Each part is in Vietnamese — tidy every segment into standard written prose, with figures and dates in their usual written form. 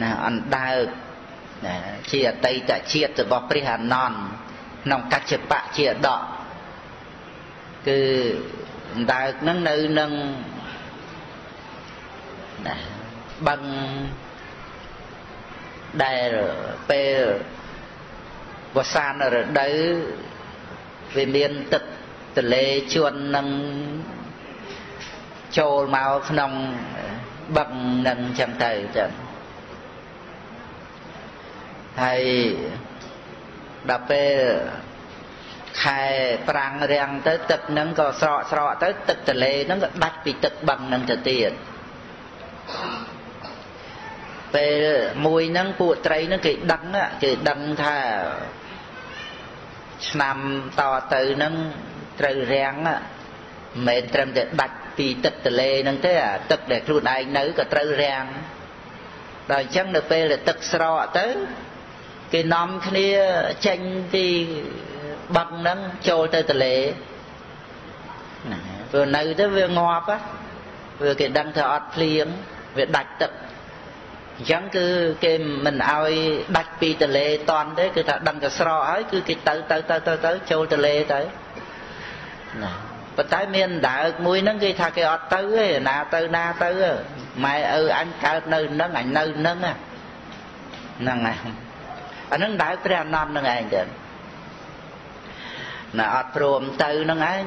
là ăn đau chia tay tại chia từ bọc bia non nòng cắt chụp bạ chia đỏ cứ đau nâng nâng nâng bằng đây rồi pe và san ở đấy về miền tật từ lê chuồn nâng trâu máu nòng bằng nâng chăm thầy chẳng thầy đạp về khai prang riêng tới tật nâng có sọ sọ tới tật từ lê nó bắt bị tật bằng nâng từ tiền về mùi nâng của trái nó kì đắng thà nằm to từ nâng trời ráng á mẹ trầm để bạch vì tịch lê nâng thế à tịch để luôn ai nấy cả trời ráng rồi chắc được về là tịch sọ tới cái nón kia tranh thì bằng nâng trôi tới lê vừa nấu tới vừa ngọt á vừa cái đắng thọt liếng vừa bạch tịch chẳng cứ cái mình ai bạch bị tờ lê toàn đấy cứ ta đăng cả sọ ấy cứ cái tới châu tờ lê tới và tái miền đã mùi nó cái thà cái ọt tới ấy na tới mày anh cả nơi nó ảnh nơi nâng à nâng à anh đã phải non nâng ảnh được là ọt rùm tới nâng ấy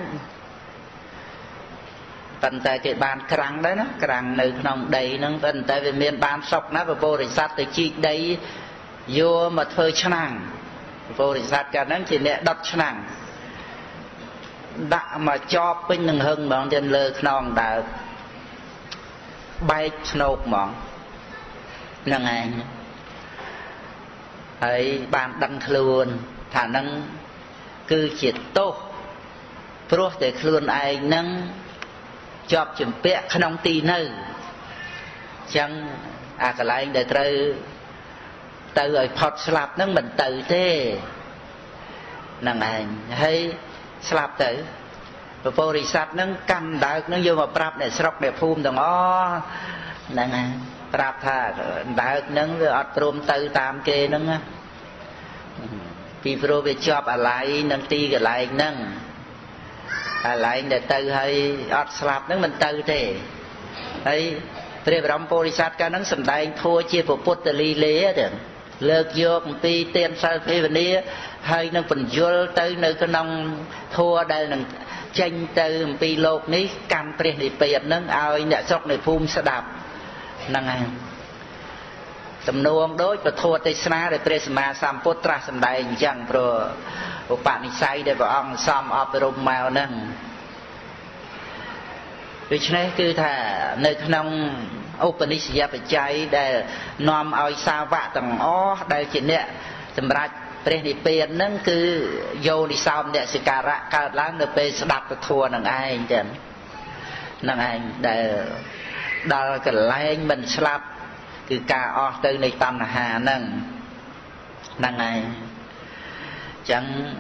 phần tay cái bàn cẳng đấy nó cẳng nơi nòng đầy nó phần tay về miền bàn sọc nó và vô định sát từ chi đấy vô mà phơi chăn vô định sát cả nó chỉ để đập chăn đã mà cho bên đường hưng bọn trên lơ nòng đã bay nộp mỏng là ngày ấy bàn đăng luôn khả năng cứ triệt tô pro để luôn ai năng chọc chìm bẹ khăn ông tì nâu chẳng à cả lại để trâu từ rồi phọt sạp nó mình tự thế nàng anh hay sạp tử và vô rì sạp nó cầm đạc nó vô mà bạp để sọc để phùm đồng ó nàng anh bạp thà đạc nó ọt rùm tự tạm kê nó vì vô về chọc à lại nàng tì cả lại nàng à lại để từ hay ọt sạp nó mình từ thế ấy về rong poli sát cái nó sầm đai thua chia phục bút từ ly lé được lợt vô một tí tiền sao thế vấn đề hay nó phần vô tới nơi cái nông thua đây là tranh từ một tí lột ní cam tiền thì tiền nó ai nhẹ sọc này phun sẽ đạp năng hàng tầm nuông đối và thua tây sna để tây sma sam bút tra sầm đai chẳng rồi bạn say để vào ông xóm ở rừng mèo nâng vì thế cứ thà nơi nông Upanishad phải cháy để nom ao sao vạ tầng ó đây chuyện nè tầm ra tiền nâng cứ vô đi sao nè sự cả láng được về đạp thua nâng ai chẳng nâng ai để đòi cái lái mình slap cứ cả ó từ nơi tam hà nâng nâng ai chẳng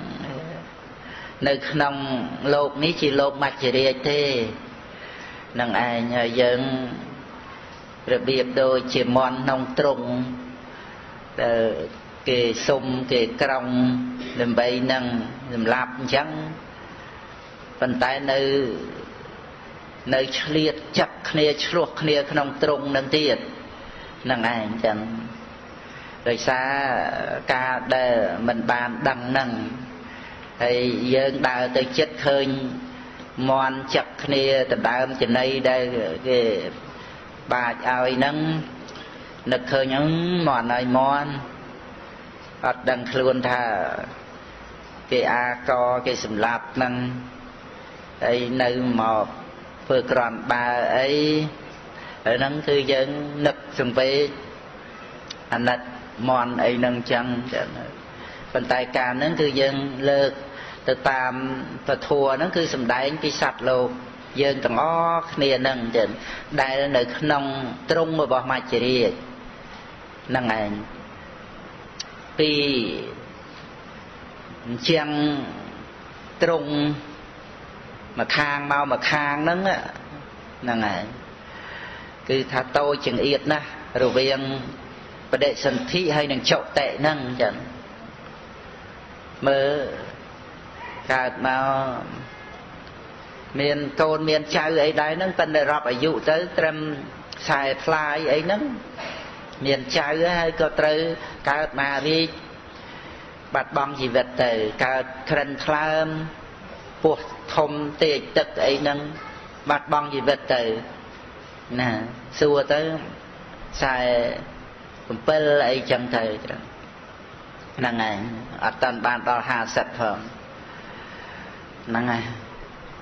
nơi nông lột ní chỉ lột mạch chỉ đi thế nâng ai nhờ dân rồi biệt đôi chỉ mòn nông trùng kề sum kề còng làm bay nâng làm lạp chẳng phần tay nơi nơi liệt chặt khné chuộc khné nông trùng nâng tiệt nâng ai chẳng rồi xa ca đờ mình bàn đằng nằng thì dân đào tới chết khơi mòn chặt kia từ đào trên đây đây cái bà ai nâng nực khơi những mòn ai mòn ở đằng luôn thà cái a co cái sầm lạp nâng ấy nơi mò vừa còn bà ấy ở nâng cứ dân nực sầm về anh đặt mòn ấy nâng chân phần tài ca nâng cứ dân lợt từ tam và thua nâng cứ sầm đáy cái sạch luôn dân tầng ó nè nâng trên đại là nơi nông trung mà bỏ mặt chỉ nâng anh vì chàng trung mà khang mau mà khang nâng á nâng anh cứ thà tôi chừng yết na rồi viên Bà đệ sân thị hay nâng chậu tệ nâng chẳng. Mơ khát màu miền côn miền cháu ấy đáy nâng tân đại rộp ở dụ tới trầm xài fly ấy nâng. Miền cháu ấy có trừ khát mà vi bạch bóng dị vật tử khát khăn khám buộc thông tiệt tức ấy nâng bạch bóng dị vật tử. Nè xua tới xài bêl ấy chẳng thầy nâng này ở tận bàn đo hà sạch phẩm nâng này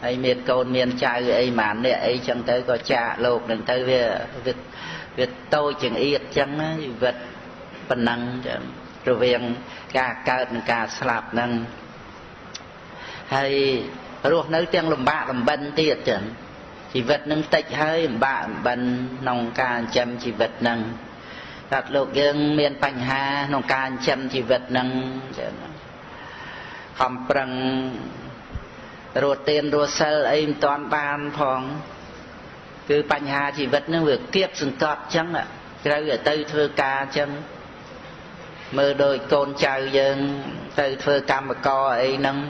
ấy miền côn miền trai ấy màn này ấy chẳng tới có cha lột đừng tới việc tôi chẳng ít chẳng vật phần năng rồi việc cả cợt cả sạp năng hay ruột nấu tiếng làm bạ làm bần tiệt chẳng chỉ vật nâng tịch hơi bạ bần nòng ca chăm chỉ vật nâng đặt lục dương miền bành hà nòng ca chăm chỉ vật nâng không bằng rồi tên rồi sơ ấy toàn ban phòng cứ bành hà chỉ vật nó vừa kiếp sừng cọt chẳng ạ ra ở tây thơ ca chẳng mơ đôi con trào dân tây thơ ca mà co ấy nâng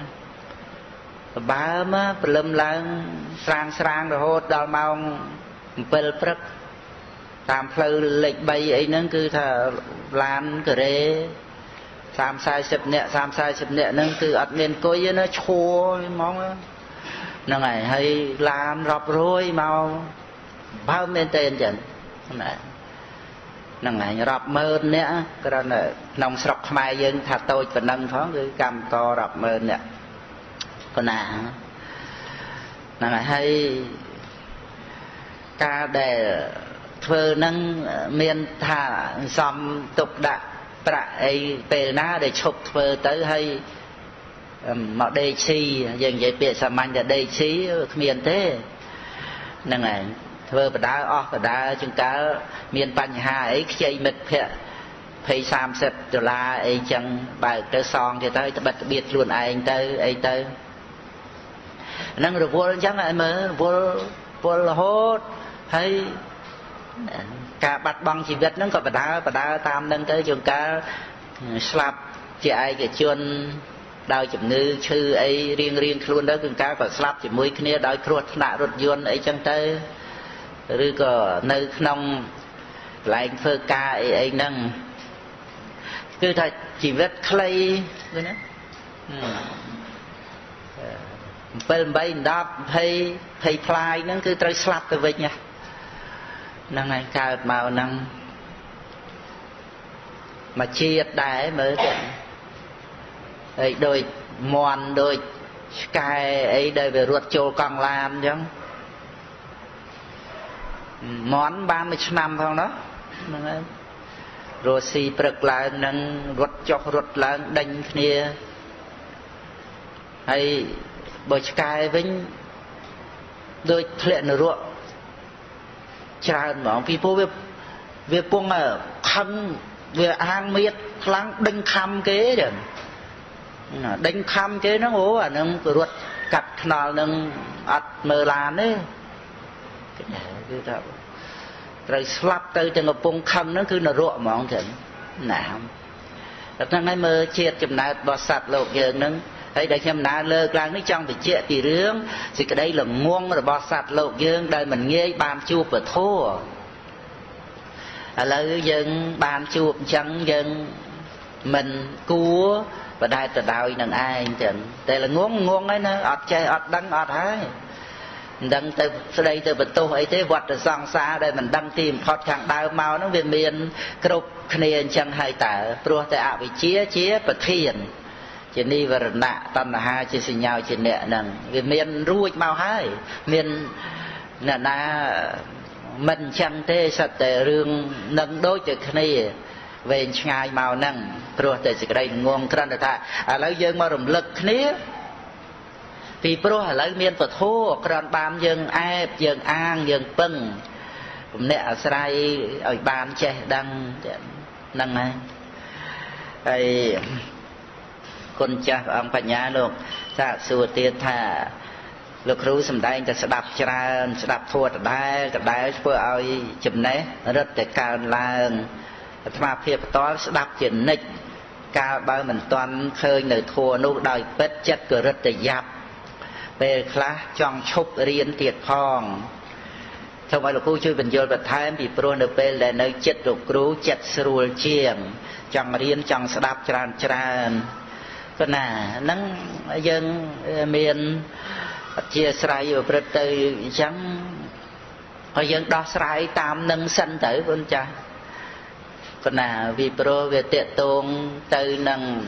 bá mà lâm lăng sang sang rồi hốt đào mong bêl prất tam phơi lệch bay ấy nâng cứ thà lan cửa rê tam sai sập nẹt nâng cứ ắt miền cối nó chua mong nâng này hay làm rập rối mau bao miền tên chẳng nâng này rập mờ nẹt cái đó là nông sọc mai dân thà tôi còn nâng thoáng cứ cầm to rập mờ nẹt còn nâng này hay ca đề thơ nâng miền thà xóm tục đạ ấy về ná để chụp vừa tới hay mọi đề chi dành dạy biệt xà manh là đề chi miền thế nâng này vừa đá o và đá chúng ta miền bành hà ấy chạy mệt phẹ phê xàm xếp đồ la ấy chẳng bài tớ son thì tới bật biệt luôn anh tới ấy tới nâng rồi vô chẳng ai mơ vô hốt hay cả bạch băng chỉ biết nó có bà đá tam nâng tới chúng ta slap chị ai cái chuyên đau chậm ngư chư ấy riêng luôn đó chúng ta còn slap chỉ mũi kia đau ruột nạ ruột yun ấy chẳng tới rồi có nơi nông lại phơ ca ấy nâng cứ thật chỉ biết clay rồi nữa bên bay đáp hay fly nó cứ tới slap tới vậy nha năng này cao màu năng mà chia đáy mới đấy đôi mòn đôi cài ấy đây về ruột châu còn làm chứ món 30 năm không đó rồi xì bực lại năng ruột cho ruột là đánh kia hay bởi cài với đôi thuyền ruột chán mỏng vì phố về buông ở khăn về ăn miết lắng đánh khăm kế được đánh khăm kế nó ngố à nâng ruột cặp nó nâng ắt mờ làn đấy rồi slap tới từ ngập buông khăm nó cứ nó ruột mỏng chẳng nào năng ấy mơ chết chậm nát bỏ sạt lột giường nâng ấy để xem nát lơ làng nước trong phải chết thì rướng thì cái đây là muông rồi bỏ sạt lột giường đây mình nghe bàn chuột và thua lấy dân bàn chuột chẳng dân mình cua và đây từ đào đằng ai chẳng đây là nguồn ấy nó ọt chơi ọt đắng ọt ấy đăng từ đây từ vật tu ấy thế vật là giang xa đây mình đăng tìm thoát thẳng đào màu nó về miền cục này chẳng hay tả pro tại ảo bị chia và thiền chỉ đi vào nạ tâm là hai chỉ xin nhau chỉ nẹ nằng vì miền ruột màu hai miền là na mình chẳng thế sạch để rương nâng đối trực này về ngày màu nằng pro tại chỉ đây nguồn cơn là ta lấy dân mà rầm lực này vì pro là lấy miền vật thô còn bám dân ép dân an dân pưng nẹ sai ở bàn che đăng nằng này ấy con cha ông bà nhà luôn ta sửa tiền thà lực rú sầm đai ta sẽ đạp thua ta đai vừa ao chìm nấy rất là cao lang Thma phiếp tỏ đạp chiến nịch Cả bao mình toàn khơi nở thua nụ đòi bất chất cửa rất đầy dạp Về khá trong chúc riêng tiệt phong Thông qua lúc cô chui bình dồn vật thái Vì bố nợ bê là nơi chất rục rú chất sưu chiếm Trong riêng trong sẽ đạp tràn tràn Còn nà nâng dân miền Chia srai và bật tư chẳng Hồi dân đó srai tam nâng sân tới vốn cha Còn là vì pro về tiện tôn tư nâng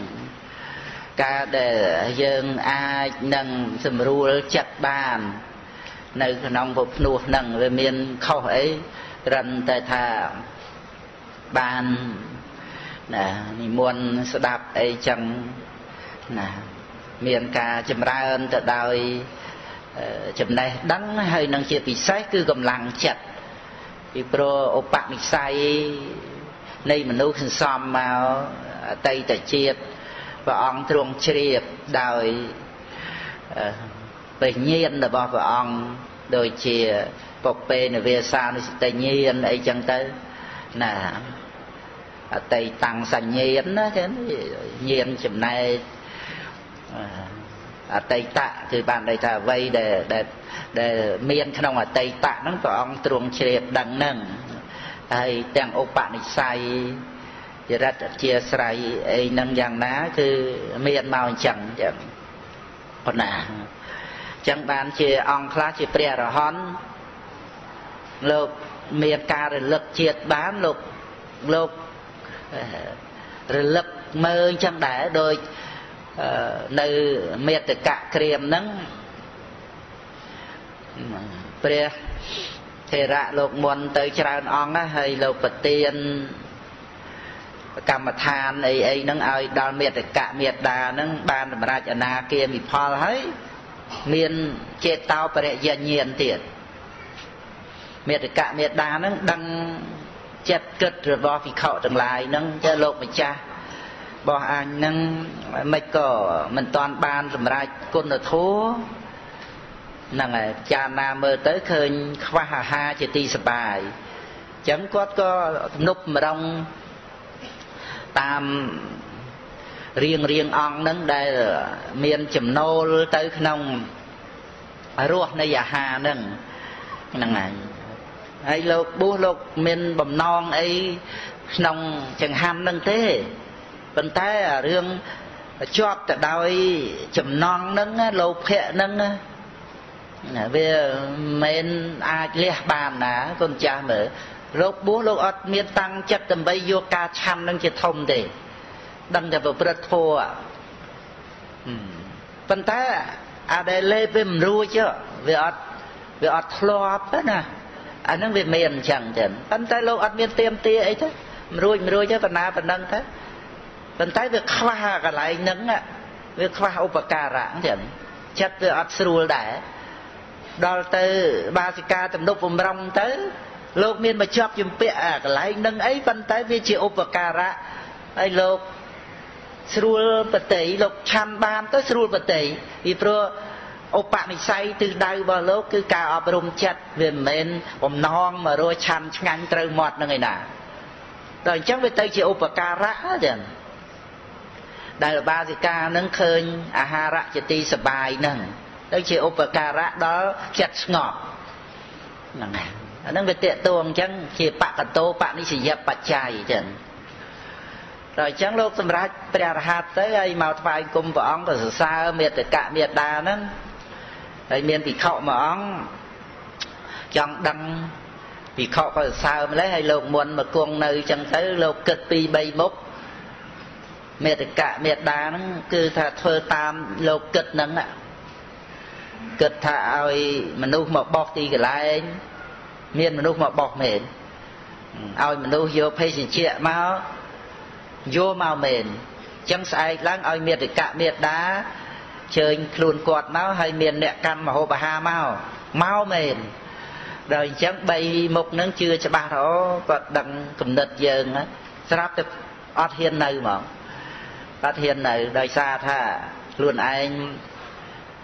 Cả đời dân ai nâng xâm rùa chật bàn Nơi nông phục nuột nâng về miền khỏi Rần tài thả bàn Muôn sẽ đạp ấy chẳng Miền cả chùm ra ơn tự đòi Chùm này đắng hơi nâng chia bị sách cứ gồm làng chật Vì pro ổ bạc bị say Này mà nụ khẩn xóm màu Tây tài chiếc Và ông truông triếp Đòi Bình nhiên là bỏ và ông Đôi chìa Bọc bê nửa về sao Tây nhiên ấy chẳng tới Nà Tây tăng sẵn nhiên Nhiên chùm này Tây tạ Thì bạn đây thả vây để miên khăn ông ở Tây tạ Nó có ông truông triếp đằng nâng Hãy subscribe cho kênh Ghiền Mì Gõ Để không bỏ lỡ những video hấp dẫn Thế ra lột muôn tới tràn ong á, hay lột vật tiên Cảm mà than ấy ấy nâng ơi, đoàn miệt cả miệt đà nâng Bàn mà ra chả nà kia mì phò lấy Miền chết tao bà rẻ dân nhiên tiệt Miệt cả miệt đà nâng đăng chết cất rồi bò phì khẩu từng lại nâng Chá lột mà cha Bò anh nâng mấy cổ mình toàn bàn rồi mà ra côn ở thú Nâng là cha nam mơ tới khơi khóa hà hà chì tì sập bài Chẳng có núp mà đông Tam riêng riêng ong nâng đây là miền chùm nô tới khăn ông Ruột nơi giả hà nâng Nâng là Ây lục bú lục miền bầm non ấy Nông chẳng ham nâng thế Vẫn thế là riêng Chọt tại đôi chùm non nâng lục khẽ nâng Về mình ai lẽ bàn á Con cha mở Rốt bố lúc ọt miên tăng chất tầm bây vô ca chăn Đang chết thông thì Đang chết vào bật thô ạ Vân ta À đây lê về mù rùa chứ Về ọt lọp á nè À nâng về miền chẳng chẳng Vân ta lúc ọt miên tiêm tía ấy chứ Mù rùi chứ Vân ta vân nâng thế Vân ta về khóa cả lại nâng á Về khóa ổ bà ca rãng chẳng Chất về ọt sưu đẻ Đó tới ba sĩ ca tầm đúc vùng rong tới Lột miên mà chọc dùm bịa Cả lại nâng ấy văn tới viên chị ốp và cà ra Ây lột Srul bà tỷ lột chăn ban tới srul bà tỷ Vì pro ốp bạn mình say từ đây vào lột Cứ cà ọp rung chật Vì mình ôm non mà rồi chăn ngăn trâu mọt nó người nào Rồi chắc với tới chị ốp và cà ra Đây là ba sĩ ca nâng khơi À ha ra chị ti sờ bài nâng Đó chỉ ốp và cà rã đó chặt ngọt Nó về tiện tuồng chẳng Chỉ bạc cả tố bạc đi sử dập bạc chai chẳng Rồi chẳng lúc xâm ra Pria hạt tới ai màu thay cung vào ông Rồi sử xa miệt cả miệt đà nâng Rồi miền bị khậu mà ông Chẳng đăng Bị khậu vào xa lấy hay lột muôn Mà cuồng nơi chẳng thấy lột cực bi bay mốc Miệt cả miệt đà nâng Cứ thà thơ tam lột cực nâng ạ Cất thả ai mình nuốt một bọc đi cái lại Miên mình nuốt một bọc mềm Ai mình nuốt vô phê xin chịa máu Vô màu mềm Chẳng sai lắng ai miệt thì cả miệt đá Chơi luôn quạt máu hay miền nẹ căn mà hô bà ha máu Máu mềm Rồi chẳng bay mục nâng chưa cho bà đó Còn đằng cầm nịch dường á Sắp tập ọt hiên nâu mà ọt hiên nâu đời xa thả Luôn anh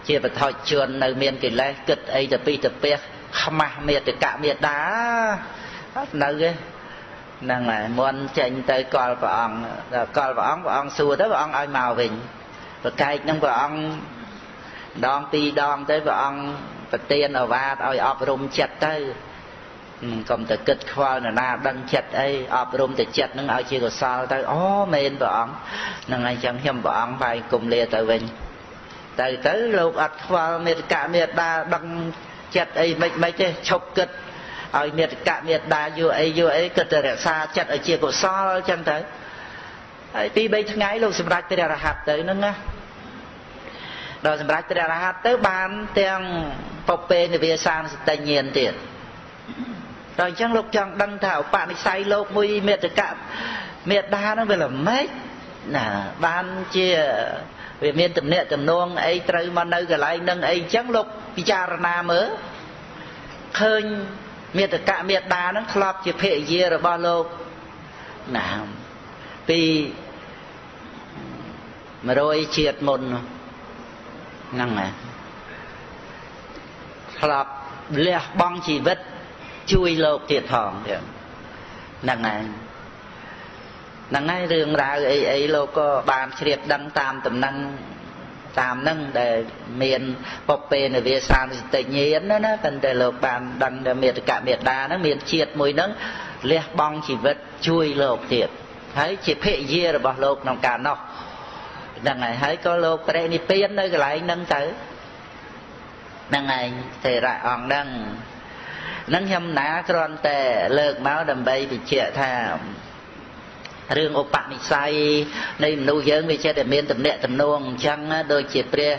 Chia vật hỏi trường nơi miền kỷ lê Cất ấy tập bí tập biết Khá mạc miệt thì cả miệt đá Nơi năng là muốn trên tới coi vợ ông xua tới vợ ông ai màu vịnh và cài trong vợ ông đòn ti đòn tới vợ ông và tiền ở ba oi ọp rung chặt tới còn từ kịch khoa là na đăng chặt ấy ọp rung từ chặt nó ở chỉ có sao tới ó men vợ ông năng là chẳng hiểm vợ ông phải cùng lìa tới vịnh tới tới lúc ọt khoa miệt cả miệt ba đăng chặt ấy mấy chứ chọc kịch ôi miệt đa vô ấy cực từ xa chặt ở chia cổ so chân tới tí bây tháng ấy lúc xâm rách tới ra hạt tới nâng á rồi xâm rách tới ra hạt tới bán tiếng bọc bê thì về sang tự nhiên tiền rồi chẳng lúc chẳng đăng thảo bạn say lộp mùi miệt đa nó về là mấy bán chia về miền tùm nệ tùm nông ấy trời mà nơi gà lại nâng ấy chẳng lúc vì cha ra nà mớ khơi miệt cả miệt đá nó khọp chỉ phệ dìa rồi bao lâu nào vì mà rồi triệt một năng này khọp lẹ bong chỉ vứt chui lột thiệt thòng được năng này đường ra ấy ấy lô có bàn triệt đăng tam tầm năng tam năng để miền bọc bề này về sàn tự nhiên đó nó cần để lột bàn đằng để miệt cả miệt đá nó miền triệt mùi nắng lẹ bong chỉ vật chui lột thiệt thấy chỉ phệ dìa rồi bỏ lột nòng cả nọ đằng này thấy có lột cái đây đi biến nơi cái lại nâng tới đằng này thì lại ỏng nâng nhầm ná con tè lợt máu đầm bay bị chẹt thảm rừng ốp bạc mình say nơi nấu giếng mình che để miên tầm nẹt tầm nong chăng đôi chìa tre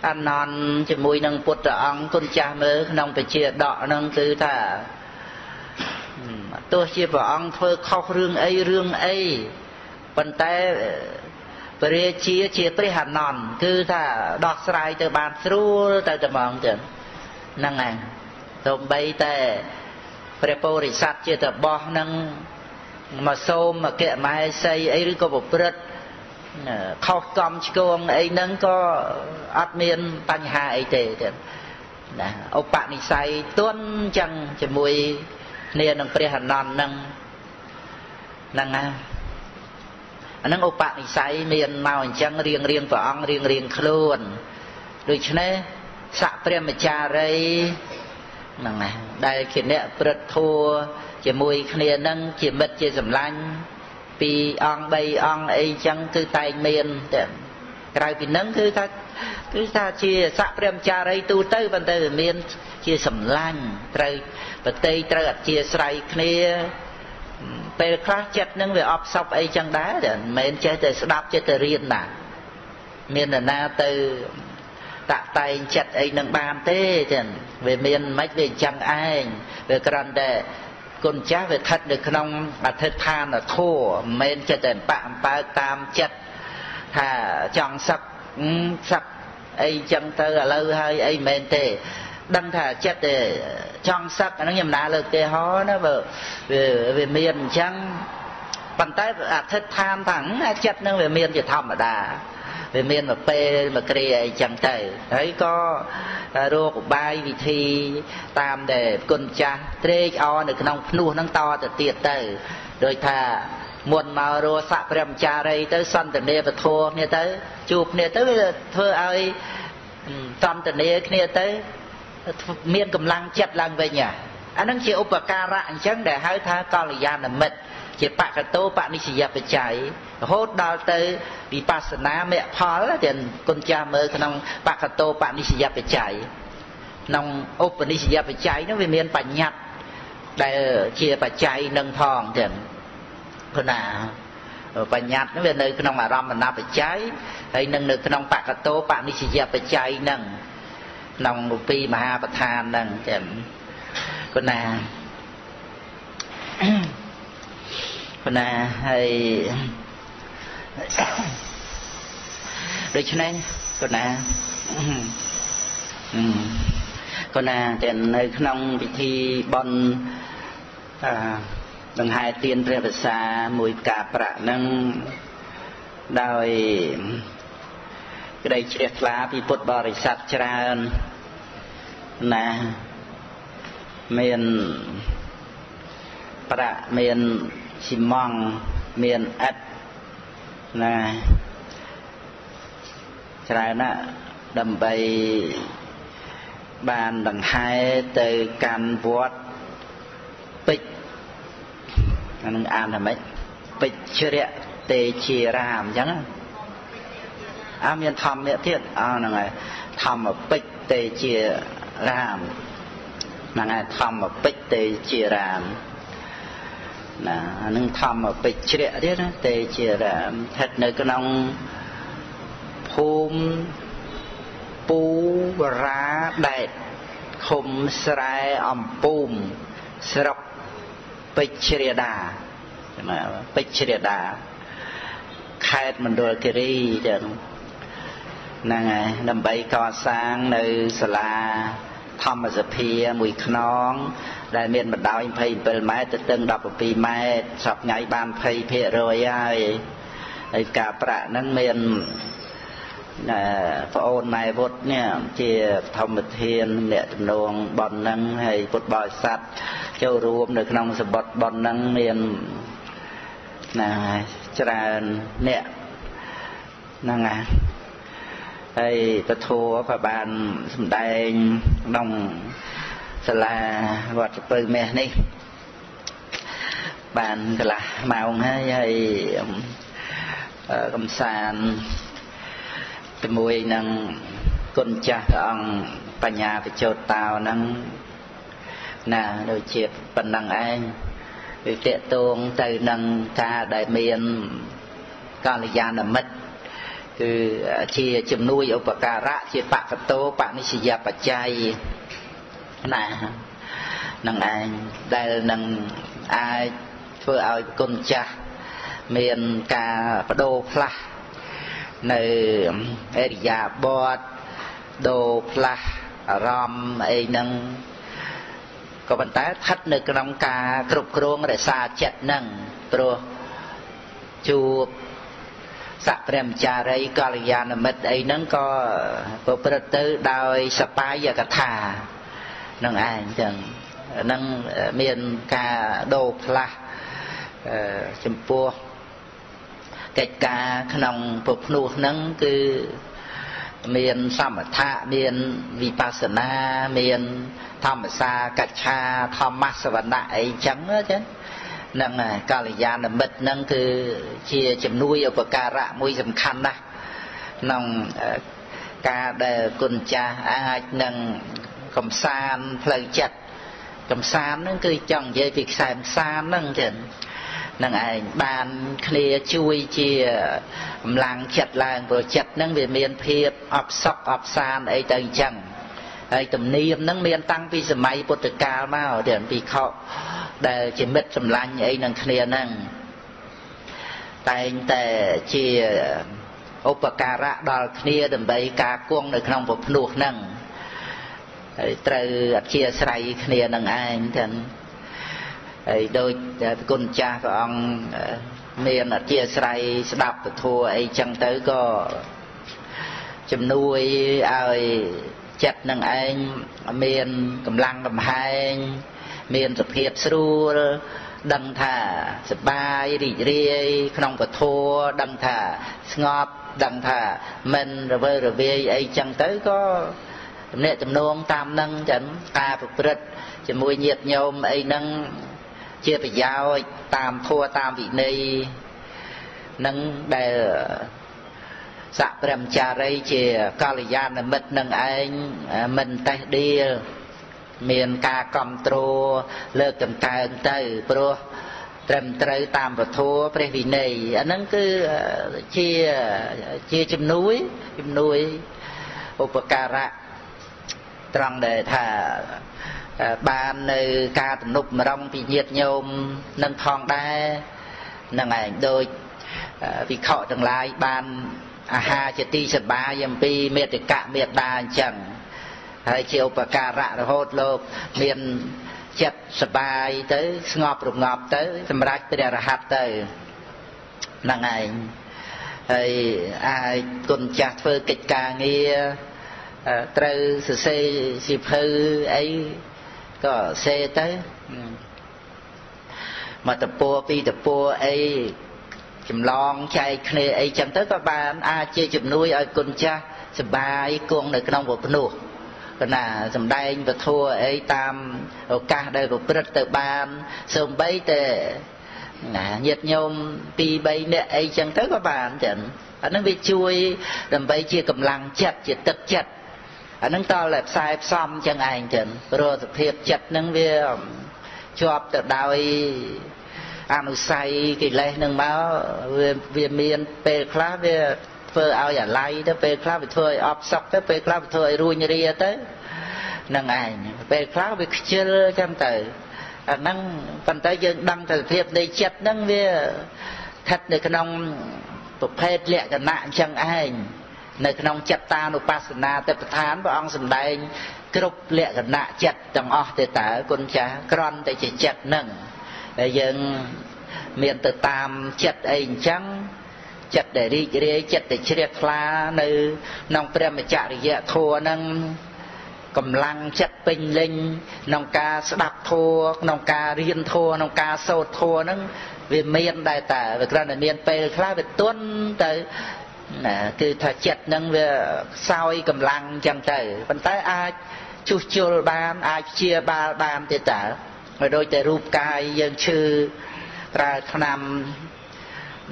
ăn non chỉ mùi nâng bột rong con cha mới nong phải chìa đọ nâng từ thả tôi chìa vợ ông thôi khóc rương ấy bàn tay về chìa tre hàn non cứ thả đọt sài từ bàn xu từ tầm mong tưởng năng này tôm bay tè prepo rỉ sạt chìa tờ bò nâng mà xôm mà kệ mai xây ấy có một bớt khóc con con ấy nâng có át miên tăng hai tệ tiền ông bạn đi xây tuôn chăng chỉ mùi nên ông pre hàn non nâng nâng nâng ông bạn đi xây miền màu chăng riêng vợ ông riêng luôn rồi cho nên sạ pre mà cha đây nâng này đây khiến nè bớt thua chỉ mùi khné nâng chỉ mất chỉ dầm lanh vì on bay on ấy chẳng cứ tay miền cái vì nâng cứ ta chia sạ rem cha đây tu tới vấn đề miền chia dầm lanh trời vấn đề trời chia sài khné về khác chết nâng về ấp sọc ấy chẳng đá để miền chơi từ đáp chơi từ riêng nè miền là na từ tạ tay chết ấy nâng bàn thế về miền mấy về chẳng ai về cái để con cháu về thật được không mà thật than là thua men cho đến bạn tam chất thà chọn sập ấy chân tới là lâu hơi ấy men thế đăng thà chất để chọn sập nó nhầm nã lực để hó nó về miền chăng bàn tay thật than thẳng chất nó về miền chỉ thầm mà đà về miền mà pe mà kia chẳng thể thấy có rô của bay vị thi tam để con cha tre o được nông nuôi nông to từ tiệt từ rồi thà muôn màu rô sạ prem cha đây tới son từ nề và thua nề tới chụp nề tới thưa ai son từ nề nề tới miền cầm lăng chặt lăng về nhà anh đang chịu bạc ca rạng chẳng để hai thà con là gian là mệt chỉ bạc cái tô bạc đi chỉ dập về cháy hốt đào tới bị bát na mẹ phá là tiền con cha mơ trong bạc cái tô bạc đi chỉ dập về cháy nông ốp đi chỉ dập về cháy nó về miền bạc nhặt để chia bạc cháy nâng thòng tiền con à bạc nhặt nó về nơi trong Ả Rập mình nạp về cháy hay nâng nơi trong bạc cái tô bạc đi chỉ dập về cháy nâng nông một pi mà ha bạc than nâng tiền con à còn là hay được cho nên còn là tiền nơi không bị thi bon bằng hai tiền về vật xa mùi cà prạ nâng đòi cái đây triệt lá bị bột bò để sạch ra là miền prạ miền xi măng miền ất nè trái nè đầm bay bàn đằng hai từ can vuốt bịch anh ăn làm mấy bịch chưa đấy tê chì ram chẳng á miền thầm miền thiệt ăn là thầm ở bịch tê chì ram là ngày thầm ở bịch tê chì ram là nâng thầm ở bịch chưa đấy đấy tê chì ram thật nơi cái nông phum pú ra đẹp khum sài âm pum sọc Pichirida khai mình đồ kiri chẳng nè đầm bay co sáng nơi sala thăm ở pia mùi khnon đại miền mặt đào anh phê bờ mai từ từng đọc ở pi mai sập ngày ban phê phê rồi ai cả pra nâng miền phổ này vót nè chia thầm thiên để nông bòn năng hay vót bò sắt châu ruộng được nông sập bọt bòn năng miền là tràn nè năng à đây ta thua và bàn sầm đai nông là vót bơi mẹ đi bàn là màu hay hay cầm sàn mùi nâng con cha ông bà nhà phải cho tao nâng nà đôi chiếc bằng nâng anh vì tiện tuôn từ nâng ca đại miền con là gian là mất cứ chia chùm nuôi ở bà cà rạ chia bạc cà tố bạc ní xì dạp bà chay nà nâng anh đây là nâng ai vừa ai con cha miền ca bà đô phá nơi area board đồ pla rom ấy nâng có vận tải thắt nơi cái nông ca cột cương để xa chẹt nâng pro chụp sạ trem trà rây calian mệt ấy nâng có property đòi spa và cả thà nâng ai chẳng nâng miền ca đồ pla chim pua cái ca nông phục nô nâng cứ miền samatha miền vipassana miền tham sa kacha tham masavana ấy chẳng á chứ nâng kalyan là mật nâng cứ chia chấm nuôi ở bậc ca rạ môi tầm khăn nè nông ca đề côn cha ai nâng cầm san phơi chặt cầm san nâng cứ chẳng dễ việc xài san nâng chứ năng ai bàn kia chui chia làng rồi chặt năng về miền phiệp ấp sóc ấp san ấy từ chẳng ấy tầm niêm năng miền tăng vì sầm mai bột từ cao mà ở điện vì khọ để chỉ biết sầm lanh ấy năng kia năng tại để chia opakara đòi kia đầm bấy cá cuông được không một luộc năng từ chia sài kia năng ai chẳng đôi con cha của ông miền ở chia sài đạp thua ấy chẳng tới có chấm nuôi ai chặt nâng anh miền cầm lăng cầm hai miền tập hiệp sưu đằng thả sập bay rỉ rê không có thua đằng thả ngọt đằng thả mình rồi về ấy chẳng tới có nệ chấm nuông tam nâng chẳng ta phục rực chấm nuôi nhiệt nhôm ấy nâng chia phải giao tam thua tam vị này nâng đề dạ prem trà rây chia kalyan là mật nâng anh mình tay đi miền ca control lơ cầm tay từ pro trầm trời tam và thua pre vị này anh nâng cứ chia chim núi upakara trong đề thà ban nơi ca tầm nục mà rong vì nhiệt nhôm nâng thong đá nâng ảnh đôi vì khọ tương lai ban aha chế ti sân ba dâm pi miệt thì cả miệt đa chẳng hay chiều và cà rạ rồi hốt lộp miền chật sân ba tới ngọp rụp ngọp tới sân rách tới đà hạt tới nâng ảnh ai còn chặt phơ kịch ca nghe trừ sự xây xịp hư ấy có xe tới mà tập bùa pi tập bùa ấy chầm lon chay khné ấy chầm tới các bạn a chơi chụp nuôi ở con cha sờ bài con được trong một nụ còn là sầm đai và thua ấy tam ca đây của rất tự ban sầm bấy tệ nhiệt nhôm pi bấy nè ấy chầm tới các bạn chẩn anh đang bị chui làm bấy chia cầm lăng chặt chặt tật chặt anh đang to lẹp sai xong chẳng ai chẩn rồi thiệt chặt năng về chọp tự đòi anu say cái lệ nương máu về miền về khá về phơi ao giả lay tới về khá về phơi ấp sọc tới về khá về phơi ruồi như tới nương ảnh về khá về chưa chăm tử nương phần tới dân đăng thời thiệp đây chặt nương về thật để cái nông tập hết lệ cái nạn chẳng ai nơi cái nông chặt ta nô pasana tới thán và ông sầm đây cái lúc lệ cái nạn chặt trong ao tới tả con cha con tới chỉ chặt nương dân miền từ tam chặt ấy trắng chặt để đi chơi chặt để chơi khla nơi nông prem mà chặt gì thua nâng cầm lăng chặt bình linh nông ca đạp thua nông ca riêng thua nông ca sâu thua nâng về miền đại tả về gần là miền tây khla về tuấn tới từ thời chặt nâng về sau cầm lăng chạm tới vẫn tới ai chú chiều ban ai chia ba ban thì tả mà đôi tay rùp cài dân chư ra năm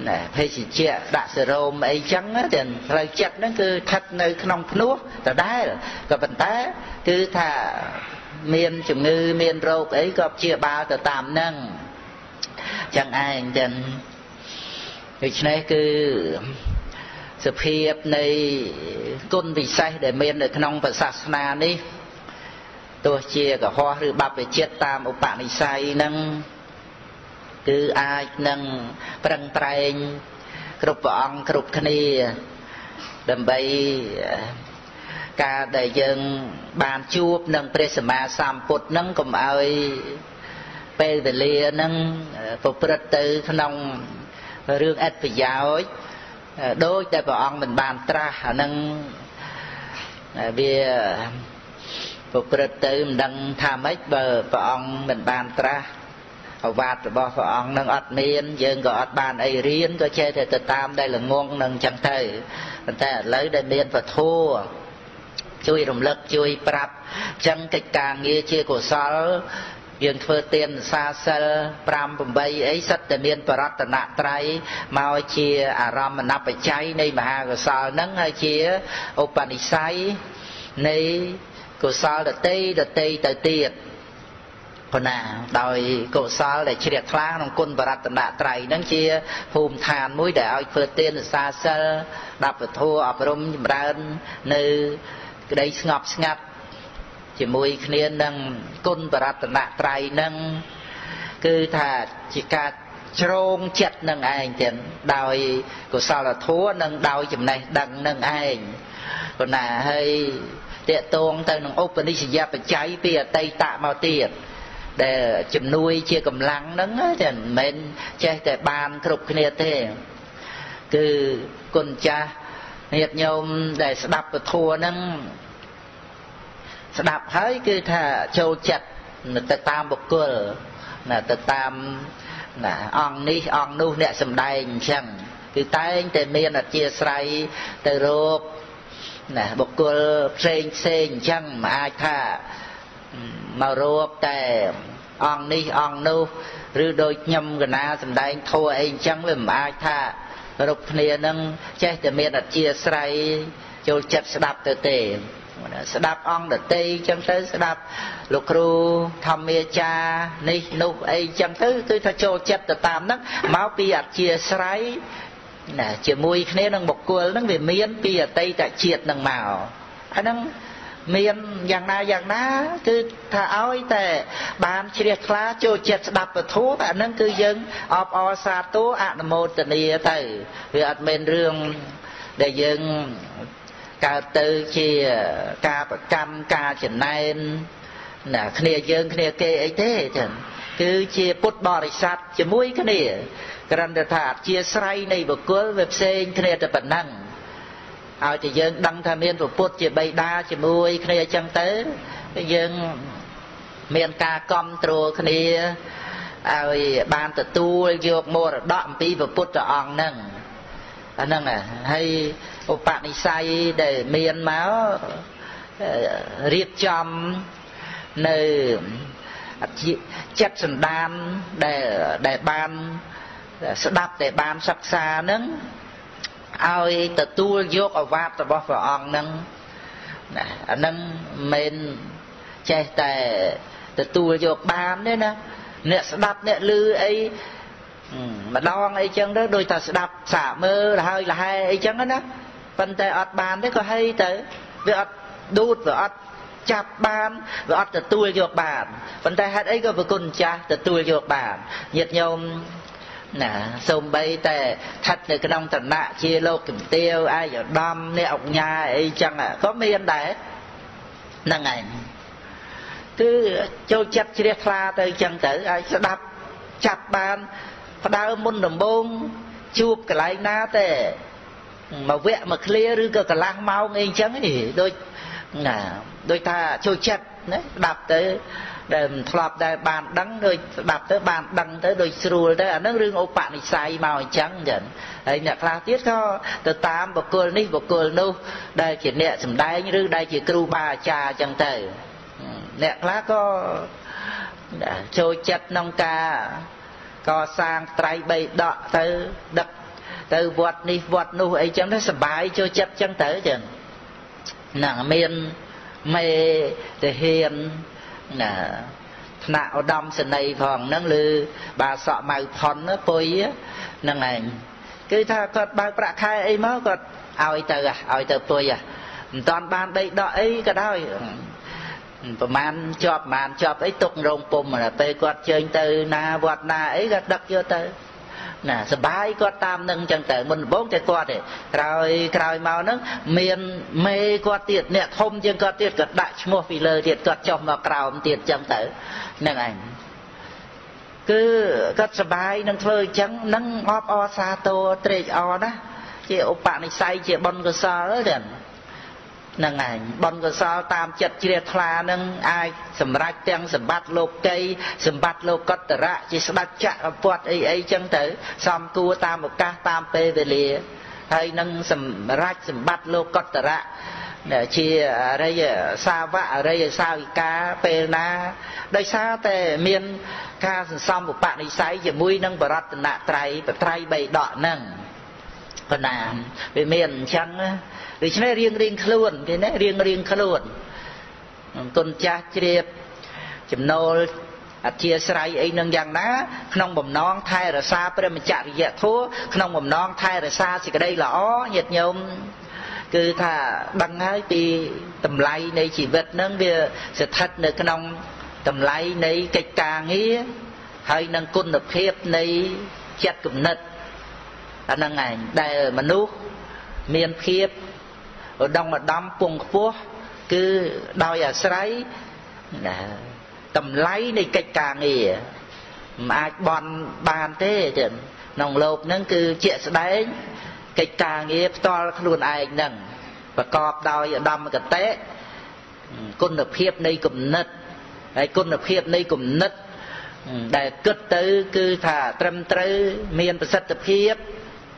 phê chỉ chịa đạ sơ rôm ấy chẳng á tiền lời chặt nó cứ thật nơi nông nuốt là đá rồi còn phần tá cứ thả miên chủng ngư miên rộp ấy gặp chia ba tờ tạm nâng chẳng ai tiền vì thế cứ sự phiếp này côn vị say để miên được nông và sạc nà đi tôi chia cả hoa thứ ba về chết tam ông bạn đi say nâng cứ ai nâng phần trai group ông group khnì đầm bay ca đại dân bàn chuột nâng presma sam put nâng cùng ai pe về lia nâng phục vật tư nông riêng ad phải giáo đối đại vợ ông mình bàn tra nâng vì phục vật tư mình đang tham ích bờ vợ ông mình bàn tra ở vạt vợ ông đang ọt miên dương có ọt bàn ấy riêng có chơi thì tự tam đây là ngôn nâng chẳng thầy mình ta lấy đại miên và thua chui rồng lực chui prap chẳng kịch càng như chia của sáu dương phơ tiên xa sơ pram bầm bay ấy sắt đại miên và rót tận nạn trai mau chia à ram mình nắp phải cháy này mà hà của sáu nâng hay chia opanisai này cổ sao là tây tới tiệt còn à đòi cổ sao để triệt phá nông quân và rạch đạ trai nắng chia hùm than mũi để ao phơi tiên xa xơ đạp và thua ở rôm rán nơi đây ngọc ngặt chỉ mũi khné nâng quân và rạch đạ trai nâng cứ thà chỉ cả trông chặt nâng ai tiền đòi cổ sao là thua nâng đòi chừng này đằng nâng ai còn à hơi địa tôn tới nông ốp đi xây và cháy bia tây tạ màu tiền để chụm nuôi chia cầm lăng nắng á thì mình chơi tại bàn cục kia thế cứ con cha nhiệt nhôm để đạp và thua nắng đạp thấy cứ thà châu chặt tự tam bộc cờ là tự tam là on ní on nu nè sầm đai chẳng cứ tay tại miền là chia say từ rộp nè bộc cờ sen chẳng mà ai thà mà rộp tại on ní on nu rư đôi nhâm gần na sầm đai thua anh chẳng với mà ai thà rộp này nâng chơi tại miền là chia say châu chặt đạp từ tề sẽ đạp ông đợt tây chẳng tới sẽ đạp lục ru thăm mê cha ni nụ ấy chẳng tới cứ thà trô chép đợt tam nấc máu pi ạt chia sái nè chia mùi khné nâng bọc cua nâng về miên pi ạt tây tại triệt nâng màu anh nâng miên giang na cứ thà oi tệ bàn triệt lá trô chép đạp và thú tại nâng cứ dân ọp o sa tố ạ mô tình yêu tử vì ạt bên rương để dân cả từ chia cả trăm cả chuyện này là khné dương khné kê ấy thế chẳng cứ chia bút bò đi sát chia mũi cái này gần được thả chia say này bực cối vẹp sen khné tập bản năng ao chỉ dương đăng tham miên phục bút chia bay đa chia mũi khné chăng tới dương miền ca com trù khné ai ban tự tu vô mô đọm pi và put cho ông nâng à hay bạn đi say để miên máu riết chậm nơi chất sần đan để ban sẽ đáp để ban sắc xa nâng ai tự tu vô ở vạt và bỏ vào ông nâng mình chạy tại tự tu vô ban đấy nè nè sẽ đáp nè lư ấy mà đoan ấy chân đó đôi ta sẽ đập xả mơ là hai ấy chân đó đó phần tay ọt bàn đấy có hay tới với ọt đút và ọt chạp bàn và ọt từ tuổi dược bàn phần tay hết ấy có vừa cùng cha từ tuổi dược bàn nhiệt nhôm nè sông bay tè thật là cái đông thần nạ chia lô kiểm tiêu ai giờ đâm nè ọc nhà ấy chân à có miên đấy năng ảnh cứ châu chất chia pha tới chân tử ai sẽ đập chạp bàn và đau môn đồng bông chụp cái lái ná thế mà vẽ mà clear rư cơ cả lang mau nghe chẳng gì đôi ta trôi chặt đấy đạp tới đầm thọp đài bàn đắng đôi đạp tới bàn đắng tới đôi sưu tới ở nước rương ô bạn thì sai màu trắng chẳng ấy nhà la tiết kho từ tám bậc cồn ní bậc cồn đâu đây chỉ nẹt sầm đai như rư đây chỉ kêu ba cha chẳng thể nẹt lá có trôi chặt nông ca có sang trái bay đọ tới đập tới vọt đi vọt nu ấy chẳng thấy sợ bái cho chặt chẳng tới chừng nàng miên mê để hiền nè nạo đom sân này phòng nâng lư bà sọ mày phòn nó phơi á nàng này cứ tha còn bà bạc khai ấy máu còn ao từ phơi à toàn ban đây đọ ấy cả đôi màn chọp ấy tục rồng pum là pe quạt chơi từ na vọt na ấy gạt đập vô tới nè sờ bái quạt tam nâng chẳng tới mình bốn cái quạt để cày màu nấng miền mê quạt tiệt nè thôm chẳng quạt tiệt quạt đại mua phì lơ tiệt quạt chồng mà cào tiệt chẳng tới nè anh cứ quạt sờ bái nâng phơi chẳng nâng óp o sa tô tre o đó chị ông bạn này say chị bon cơ sa đó đền năng ảnh bòn cơ sao tam chật chia thla năng ai sầm rách tiếng sầm bát lô cây sầm bát lô cất ra chỉ sầm bát chạ vọt ấy ấy chẳng tới xóm cua tam một ca tam pê về lìa hay năng sầm rách sầm bát lô cất ra để chia đây xa vạ đây sao cá pê na đây xa tề miên ca xong một bạn đi say chỉ mũi năng bờ rát nạ trai bờ trai bầy đọ năng còn là về miền chẳng vì thế này riêng khluôn thế này riêng khluôn con cha triệt chấm nồi chia sài ấy nương giang ná không bầm non thay là xa bây giờ mình chạy dẹt thua không bầm non thay là xa thì cái đây là ó nhiệt nhôm cứ thà bằng hai thì tầm lay này chỉ vật nương bia sẽ thật được không tầm lay này cái càng nghĩa hay nương côn độc hiệp này chặt cụm nứt anh nương này đây mà nuốt miền khiếp ở đông là đâm cuồng phố cứ đòi ở sấy tầm lấy này cách càng gì mà ai bòn bàn thế thì nòng lộp nâng cứ chuyện đấy cách càng gì to luôn ai nâng và cọp đòi ở đâm cái té côn lập hiệp này cũng nứt đấy côn lập hiệp này cũng nứt để cất tới cứ thả trâm tới miền và sắt lập hiệp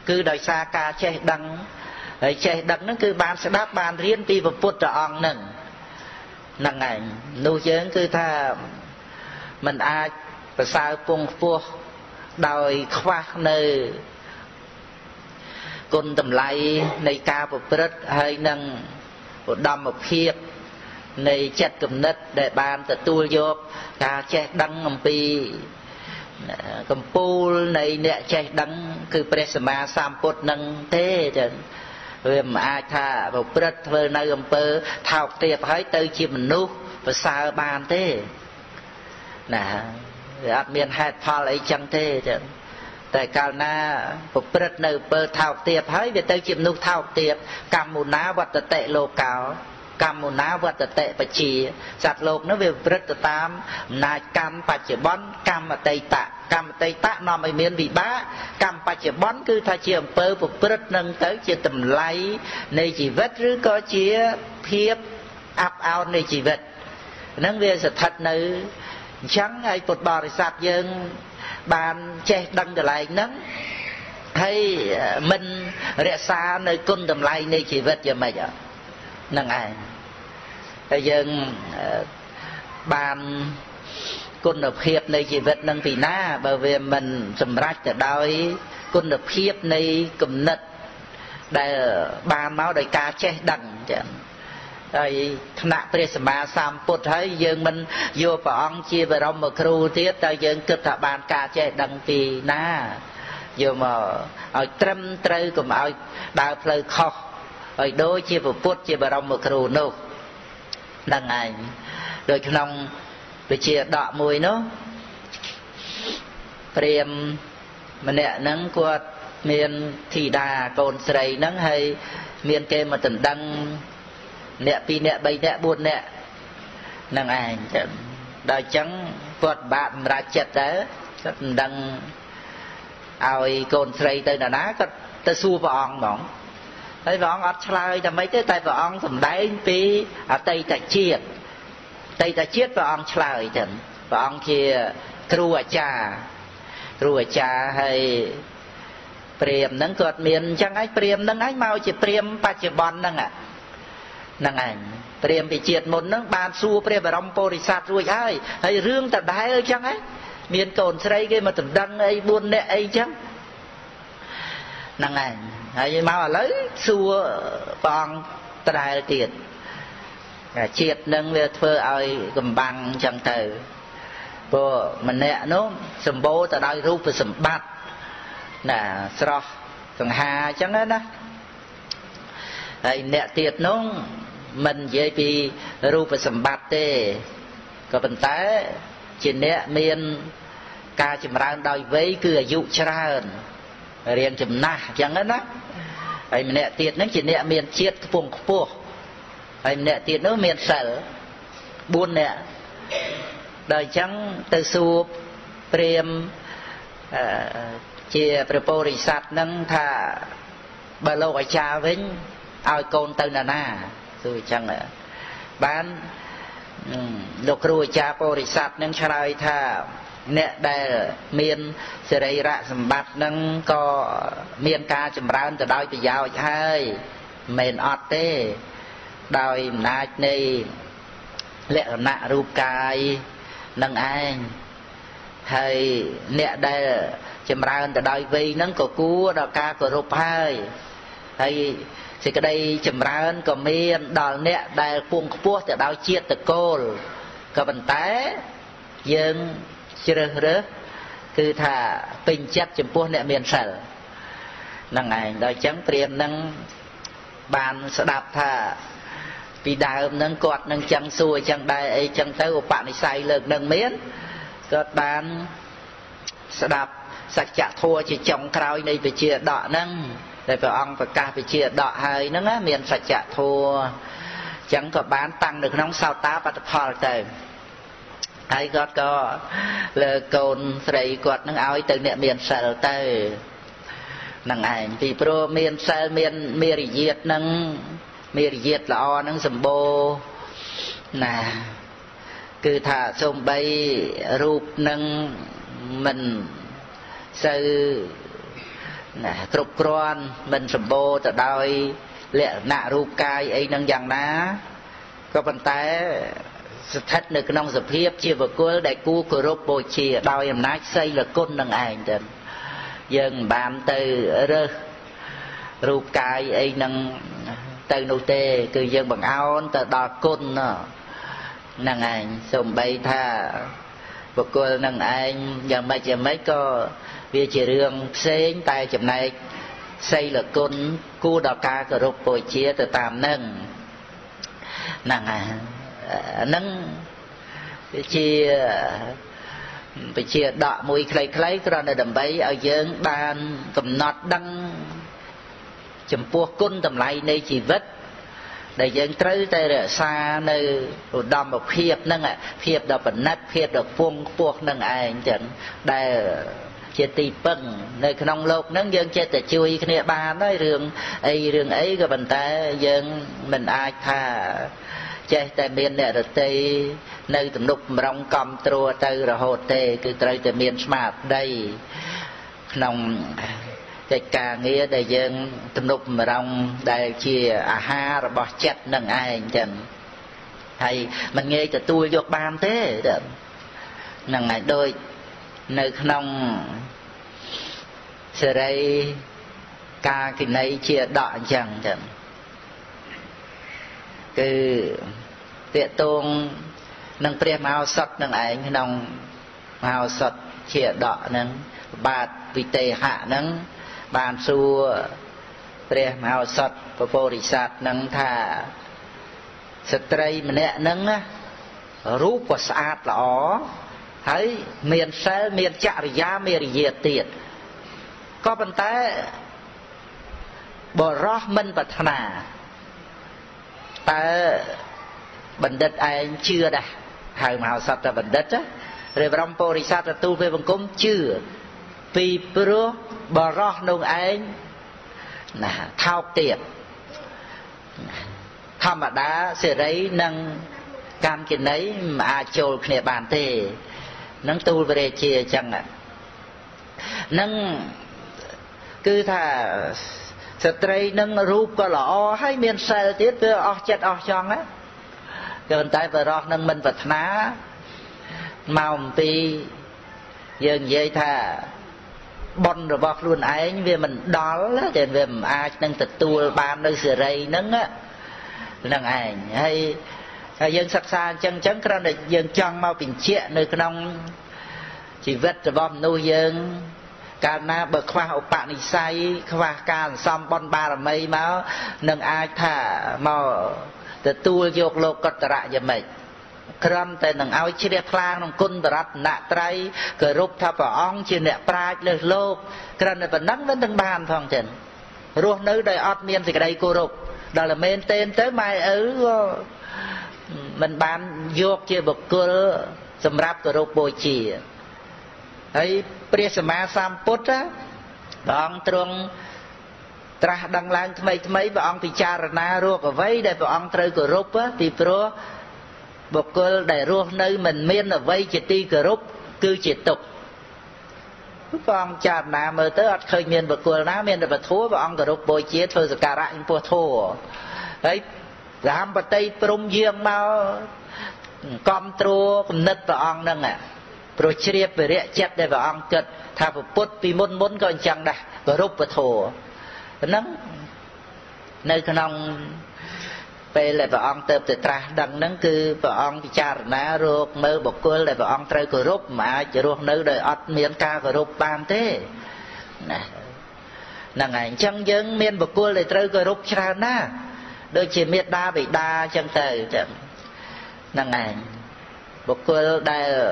cứ đòi xa ca che đắng chạy đằng nó cứ bàn sẽ đáp bàn riêng pi vào phút trọ nè nằng này nuôi dưỡng cứ tha mình ai và sao cùng phù đòi khoa nơi côn tầm lay này ca một rất hơi nâng một đâm một khiếp này chặt cầm nứt để bàn tự tu vô ca chạy đằng ngầm pi cầm pul này nè chạy đằng cứ presma sam phút nâng thế chứ về mà ai tha vào bớt về nơi ông bơ thao tiệp hái tới chi mình nu và sao bàn thế nè áp miền hạt pha lấy chẳng thế chứ tại cao na vào bớt nơi bơ thao tiệp hái về tới chi mình nu thao tiệp cầm một ná vật tệ lô cao cầm một ná vật tệ và chỉ sạt lộp nó về bớt tam na cầm bạch chỉ bón cầm mà tây tạ cầm tây tạ nó mới miền vị bá cầm bạch chỉ bón cứ thay chỉ ông bơ phục bớt nâng tới chỉ tầm lấy này chỉ vết rứ có chỉ thiếp áp ao này chỉ vết nâng về sự thật nữ chẳng ai bột bò để sạt dương bàn che đăng trở lại nấm hay mình rẽ xa nơi côn đầm lại nơi chỉ vết cho mày giờ nâng ai bây giờ bàn côn đập hiệp nơi chỉ vết nâng vì na bởi vì mình sầm rách ở đói côn đập hiệp nơi cầm nứt để bàn máu đời cá che đăng rồi nạp presma samput thấy dương mình vô phỏng chia về rong một kêu tiết tại dương cực thọ bàn cá che đăng vì na vô mà ở trâm trư cùng ở đào phơi khô ở đôi chia một phút chia về rong một kêu nô đằng này rồi trong rồi chia đọ mùi nó prem mình nè nắng quạt miền thì đà cồn sầy nắng hay miền kia mà tỉnh đăng nè pi nè bay nè buồn nè nâng ai đòi trắng vợt bạn ra chật đấy đăng ai còn xây tới nà có tới xua vòng mỏng thấy vòng ót lai là mấy tới tay vòng thầm đáy pi ở tây ta chiết vòng lai chẳng vòng kia rùa cha hay prem nâng cột miền chẳng ấy prem nâng ấy mau chỉ prem pa chỉ bon nâng ạ năng ảnh prem bị triệt một nấng ban xua prem vào rong porisat ruồi ai hay riêng tập đái ấy chăng ấy miền cồn xây cái mà tập đăng ấy buôn nẹ ấy chăng năng ảnh hay mau lấy xua bong tập đái tiền triệt nâng về phơi ai cầm bằng chẳng từ bộ mình nẹ nó sầm bố tập đái rúp và sầm bát là sro còn hà chăng ấy đó nè tiệt nó mình dễ bị rùa và sầm bát tê còn bên té chỉ nè miền ca chìm rang đòi vấy cứ dụ tràn riêng chìm na chẳng hết á ấy nè tiệt nó chỉ nè miền chiết vùng phố ấy nè tiệt nó miền sở buôn nè đời trắng từ xu prem chia preporisat nâng thà bà lâu ở cha vĩnh ai con tên là na rồi chẳng ạ bán lục rùa cha porisat nâng trời tha nè đè miền sê rây rạ sầm bát nâng có miền ca chầm rán từ đôi từ dao hai mền ọt tê đôi nát này lẹ nạ rụp cài nâng anh hay nè đè chầm rán từ đôi vi nâng có cua đò ca có rụp hai hay thì cái đây chậm rãi còn miên đòi nè đòi cuồng cuốc để đòi chia từ cô còn mình té dương chưa rửa cứ thả bình chất chậm cuốc nè miên sờ năng này đòi trắng tiền năng bàn sẽ đạp thả vì đào năng cọt năng trắng xuôi trắng đai trắng tới của bạn sai lực năng miên cọt bàn sẽ đạp sạch chạ thua chỉ trồng cào này về chia đọ năng để phải ông phải ca phải chia đọ hơi nó á miền sạch chạ thua chẳng có bán tăng được nóng sao tá và tập hòa từ ai gót có lờ cồn sậy gót nóng áo từ nệm miền sờ từ nặng ảnh vì pro miền sờ miền mì diệt nâng mì diệt là o nâng sầm bô nè cứ thả sông bay rụp nâng mình sờ cục con mình sầm bô từ đôi lệ nạ ru cai ấy nâng dằng ná có bàn tay thắt được nông sập hiệp chia vào cuối đại cú của rốt bồi chia đôi em nát xây là côn nâng ảnh đền dần bàn từ rơ ru cai ấy nâng từ nô tê cứ dần bằng áo từ đò côn nâng ảnh sầm bay tha vào cuối nâng ảnh dần mấy giờ mấy co vì chỉ riêng xây tay chậm này xây là côn cua đào ca cờ rục bồi chia từ tạm nâng nặng nâng chia bị chia đọ mùi khay còn là đầm bấy ở dưới bàn cầm nọt đăng chầm pua côn tầm lại nơi chỉ vết để dân tới đây xa nơi đom một hiệp nâng ạ hiệp đào bẩn nát hiệp đào vuông buộc nâng ai chẳng đây chế tì bưng nơi nông lộc nâng dân chế tệ chui cái này ba nói rường ấy rồi bàn tay dân mình ai tha Chế tại miền nè rồi tê nơi tùm nục rong cầm trua tư rồi hồ tê cứ trời tại miền smart đây nông cái ca nghĩa đại dân tùm nục rong đại chia aha rồi bỏ chết nâng ai chẳng hay mình nghe cho tôi vô ban thế nâng này đôi nơi nông sẽ đây ca cái này chia đọa chẳng chẳng cứ tiện tôn nâng prem ao sọt nâng ảnh nông ao sọt chia đọa nâng bạt vị tề hạ nâng bàn xua prem ao sọt và vô rì sạt nâng thà sật tây mình nè nâng rúp và sạt là ó thấy miền xe miền chạ giá miền diệt tiệt có vấn đề bỏ rõ mình và thân à ta bệnh đất anh chưa đã hàng màu sạch là bệnh đất á rồi rong po đi sát là tu về bằng cúng chưa vì pro bỏ rõ nông anh là thao tiệp tham mà đá sẽ đấy nâng cam cái đấy mà trồi nề bàn thì nâng tu về chia chẳng ạ nâng cứ thà sẽ trai nâng rụp có lõ hay miền xe tiết với ổ chết ổ chong á cho nên tại vừa rọt nâng mình vật ná mong tì dường dây thà bọn rồi bọc luôn anh vì mình đó là để về ai nâng tịch tu ban nơi sửa rây nâng á nâng ảnh hay dân sắc xa chân chân khăn là dân chân mau bình trịa nơi con ông chỉ vết rồi bọc nuôi dân cảm na bậc khoa học bạn đi say khoa can xong bon ba là mấy máu nâng ai thả mò từ tua dục lộc cật rạ giờ mệt cầm tay nâng áo chia pha nâng côn rát nạ trai cờ rúp tháp vào ong chia nẹp prai lơ lô cầm này vẫn nắng vẫn từng bàn phòng trần ruột nữ đời ót miên thì cái đây cô rục đó là men tên tới mai ứ mình bàn dục chia bậc cơ sầm ráp cờ rúp bồi chì ấyព្រះ សម្មា សម្ពុទ្ធ ព្រះ អង្គទ្រង់ត្រាស់ដឹងឡើងថ្មីៗ ព្រះ អង្គពិចារណារូបអ្វីដែលព្រះ អង្គត្រូវគោរព ពីព្រោះបុគ្គលដែលរស់នៅមិនមានអ្វីជាទីគោរព គឺជាទុក្ខ ព្រះ អង្គចារណាមើលទៅអត់ឃើញមានបុគ្គលណាមានតែធម៌ ព្រះ អង្គគោរពបូជាធ្វើសក្ការៈចំពោះធម៌ ហើយរាមបតីព្រំយាងមកកំត្រួតគំនិតព្រះ អង្គហ្នឹងrồi chia về rẽ chết để vào ăn cật thà phải put vì muốn muốn còn chẳng đã và rút và thổ nắng nơi con ông về lại vào ăn tập từ ta đằng nắng cứ vào ăn chả ná ruột mơ bọc cô lại vào ăn trai của rút mà chỉ ruột nơi đời ọt miếng ca và rút ban thế là ngày chẳng dưng miên bọc cô lại trai của rút chả ná đôi chỉ miết đa bị đa chẳng tới là ngày bọc cô đây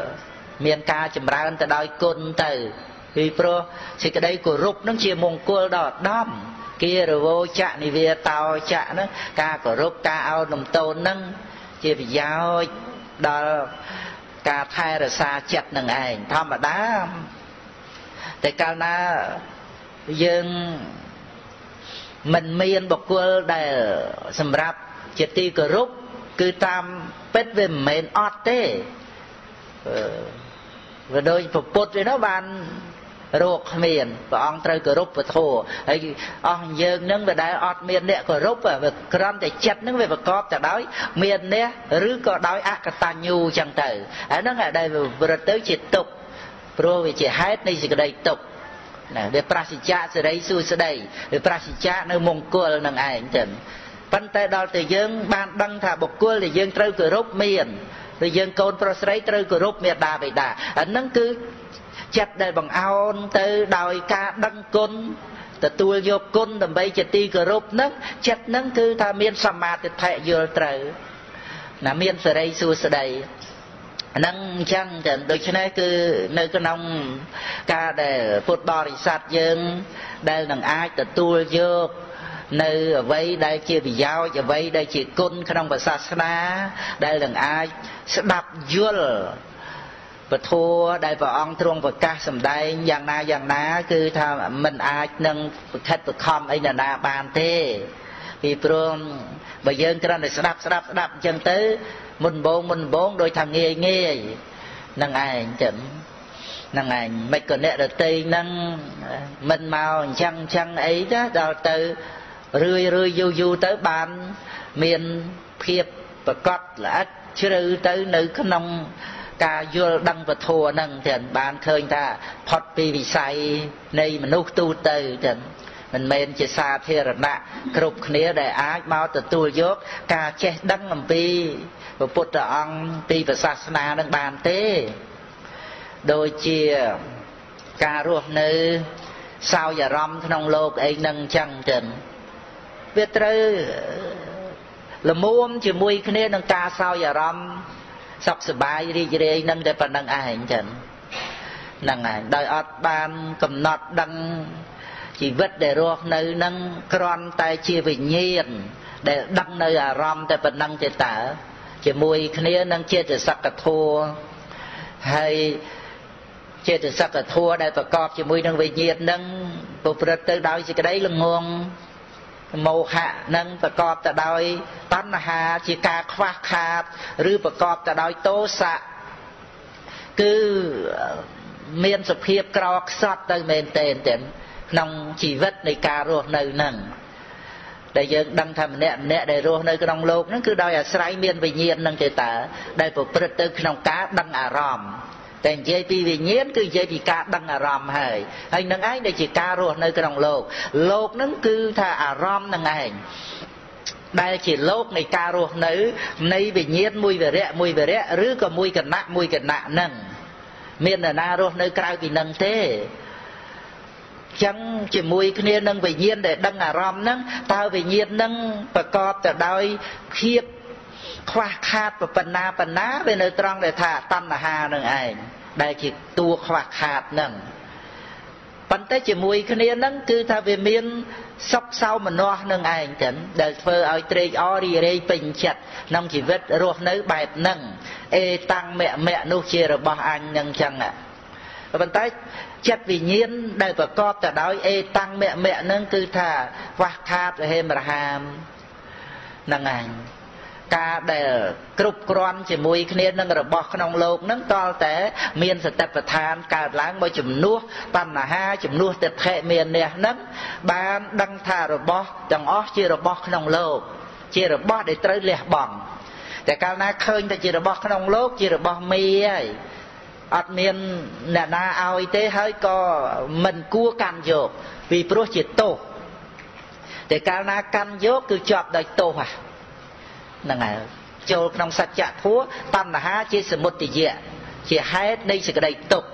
miền ca chấm ra ta đòi côn từ vì pro thì cái đấy của rục nó chia mông cua đỏ đom kia rồi vô chạ này về tàu chạ nó ca của rục ca ao nồng tôn nâng chia về giao đò ca thay rồi xa chặt nằng ảnh tham mà đá tại cao na dương mình miền bọc cua để sầm rạp chia ti của rục cứ tam pet về miền ót thế và đôi phục bột với nó ban ruột miền và ông trời cờ rúp và thô ấy ông dương nâng về đá ọt miền nè cờ rúp và cơm để chặt nâng về vật cọp tại đói miền nè rứ có đói ác cả ta nhu chẳng tử ấy nó ở đây vừa tới chỉ tục rồi về chỉ hết này gì cái đây tục để prasicha sẽ đây xui sẽ đây để prasicha nơi mông cua nâng ai chẳng vấn đề đó thì dương ban đăng thả bọc cua thì dương trời cờ rúp miền rồi dân con prosrei trừ của rốt miệt đà bị đà anh nâng cứ chặt đầy bằng ao từ đòi ca đăng côn từ tuôi vô côn đầm bay chặt ti của rốt nấc chặt nâng cứ tha miên samma thì thệ vô trừ là miên sờ đây xua sờ đây nâng chăng chẳng đôi khi này cứ nơi cái nông ca để phốt bò thì sạt dân đây là ai từ tuôi vô nơi vậy đây chia vì giao và vậy đây chỉ côn khả năng và sát na đây là ai sẽ đập dưa và thua đây và ông truông và ca sầm đây giang na cứ tham mình ai nâng hết và khom ấy là na bàn thế vì phương bởi dân kran để sắp đạp chân tới mình bốn đôi thằng nghe năng ai chậm năng ai mấy con nè được tây năng mình màu chăng ấy đó đào từ rươi du tới bàn miền khiếp và cọt là ắt chứ tới nữ có nông ca vô đăng và thua năng thì bạn khơi ta phật vì say này mà nô tu từ thì mình men chỉ xa thế rồi nè, cột khné để ái mau từ tu dốt, cả che đắng làm pi, và Phật ông pi và sa na đang bàn té, đôi chia, cả ruột nữ, sao giờ râm trong lô ấy nâng chân trần, biết rồi, là muôn chỉ mui khné nâng ca sao giờ râm, sắp sửa bài đi nâng để phần nâng ai trần, nâng ai đời ọt ban cầm nọt đăng chỉ vết để ruột nơi nâng con tay chia vì nhiên để đăng nơi à rom tại phần năng chế tả chỉ mùi khné nâng chia từ sắc cả thua hay chia từ sắc cả thua đây và cọp chỉ mùi nâng vì nhiên nâng bộ phật tự đói chỉ cái đấy là nguồn màu hạ nâng và cọp ta đói tán hạ chỉ ca khoác hạt rư và cọp ta đói tố xạ cứ miên sụp hiếp cọp xót tới mềm tên nông chỉ vết này cà ruột nơi nâng đại dương đăng thầm nè để ruột nơi cái nông lột nó cứ đòi à sải miên vì nhiên nâng trời tả đại phật bồ tát nông cá đăng à ròm tên dây pi vì nhiên cứ dây vì cá đăng à ròm hời anh nâng ấy đây chỉ cà ruột nơi cái nông lột nó cứ thà à ròm nâng ấy đây chỉ lột này cà ruột nữ nay vì nhiên mùi về rẽ rứ còn mùi cả nạ nâng miên là na ruột nơi cài vì nâng thế chẳng chỉ mùi khné nâng về nhiên để đăng à ròm nâng tao về nhiên nâng và cọp ta đôi khiếp khoa khát và phần na về nơi trong để thả tâm là hà nâng ảnh đây chỉ tua khoa khát nâng bắn tới chỉ mùi khné nâng cứ tha về miên sóc sau mà no nâng ảnh chẳng đời phơ oi trê o rì rê bình chật nông chỉ vết ruột nấu bẹp nâng ê tăng mẹ nô chê rồi bỏ anh nâng chẳng ạ bắn tới chất vì nhiên đời và con ta đói ê tăng mẹ nâng cứ thà hoa khát và hêm ra hàm nâng ảnh cả đời cục con chỉ mùi khné nâng rồi bọc nông lột nâng to tế miên sẽ tập và than cả láng môi chùm nuốt tầm là ha chùm nuốt tập hệ miên nè nâng bán đăng thà rồi bọc chẳng ớt chia rồi bọc nông lột chia rồi bọc để tới lẹ bỏng để cả nà khơi ta chia rồi bọc nông lột chia rồi bọc mi ấy ất miên nè na ao tế hơi có mình cua canh dột vì pro chỉ tổ để cả na canh dột cứ chọp đời tổ à nằng này châu nông sạch chạ thúa tam là há chỉ sự một tỷ dẹ chỉ hết đây sự cái đầy tục